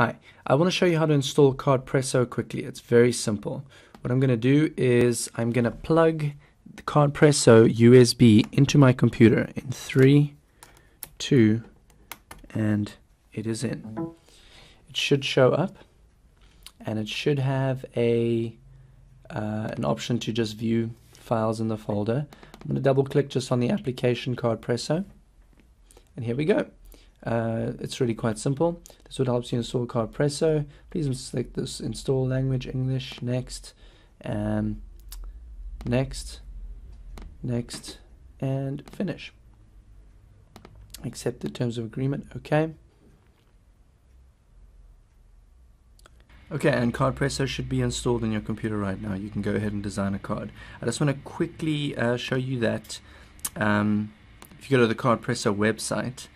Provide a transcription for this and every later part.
Hi, I want to show you how to install Cardpresso quickly. It's very simple. What I'm going to do is I'm going to plug the Cardpresso USB into my computer in 3, 2, and it is in. It should show up, and it should have a an option to just view files in the folder. I'm going to double click just on the application Cardpresso, and here we go. It's really quite simple. This would help you install Cardpresso. Please select this install language English, next, next, next, and finish. Accept the terms of agreement. Okay. Okay, and Cardpresso should be installed in your computer right now. You can go ahead and design a card. I just want to quickly show you that if you go to the Cardpresso website,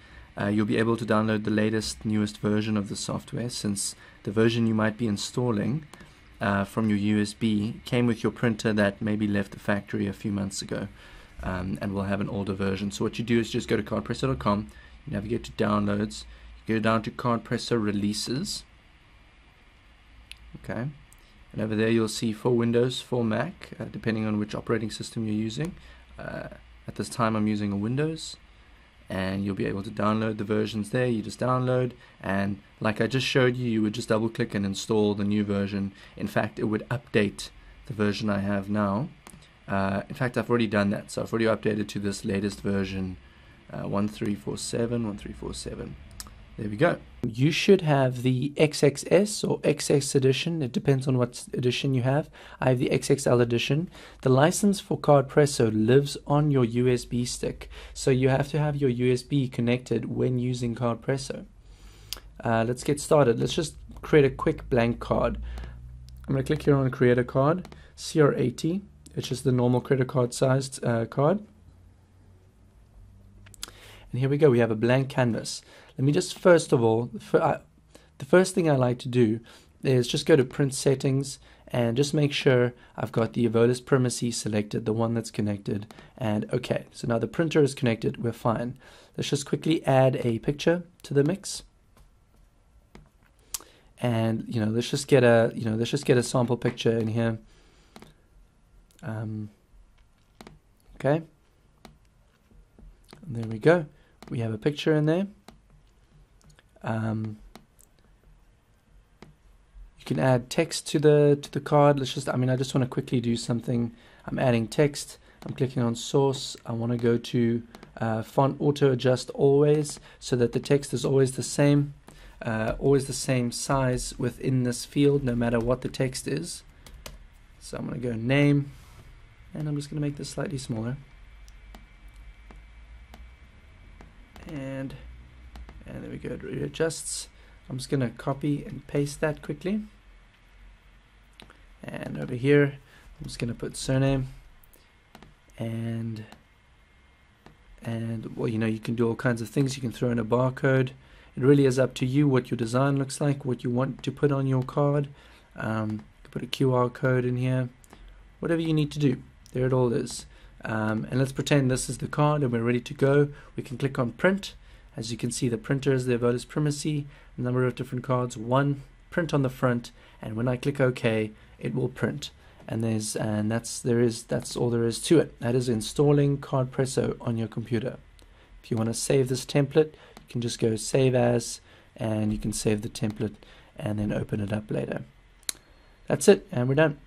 you'll be able to download the latest, newest version of the software, since the version you might be installing from your USB came with your printer that maybe left the factory a few months ago, and we'll have an older version. So what you do is just go to cardpresso.com, you navigate to downloads, you go down to Cardpresso releases, okay, and over there you'll see for Windows, for Mac, depending on which operating system you're using. At this time I'm using a Windows. And you'll be able to download the versions there. You just download, and like I just showed you, you would just double click and install the new version. In fact, it would update the version I have now. In fact, I've already done that, so I've already updated to this latest version, 1347. There we go. You should have the XXS or XX edition. It depends on what edition you have. I have the XXL edition. The license for Cardpresso lives on your USB stick, so you have to have your USB connected when using Cardpresso. Let's get started. Let's just create a quick blank card. I'm going to click here on Create a Card, CR80. It's just the normal credit card sized card. And here we go, we have a blank canvas. Let me just first of all, the first thing I like to do is just go to print settings and just make sure I've got the Evolis Primacy selected, the one that's connected, and okay, so now the printer is connected, we're fine. Let's just quickly add a picture to the mix. And you know, let's just get a sample picture in here. Okay. And there we go. We have a picture in there. You can add text to the card. Let's just, I just want to quickly do something. I'm adding text. I'm clicking on source. I want to go to font auto adjust always, so that the text is always the same size within this field, no matter what the text is. So I'm going to go name, and I'm just going to make this slightly smaller. And there we go, it readjusts. I'm just going to copy and paste that quickly. And over here, I'm just going to put surname. And well, you know, you can do all kinds of things. You can throw in a barcode. It really is up to you what your design looks like, what you want to put on your card. You can put a QR code in here. Whatever you need to do, there it all is. And let's pretend this is the card and we're ready to go. We can click on print. As you can see, the printer is the Evolis Primacy, a number of different cards, one print on the front, and when I click OK, it will print. And that's all there is to it. That is installing Cardpresso on your computer. If you want to save this template, you can just go save as, and you can save the template and then open it up later. That's it, and we're done.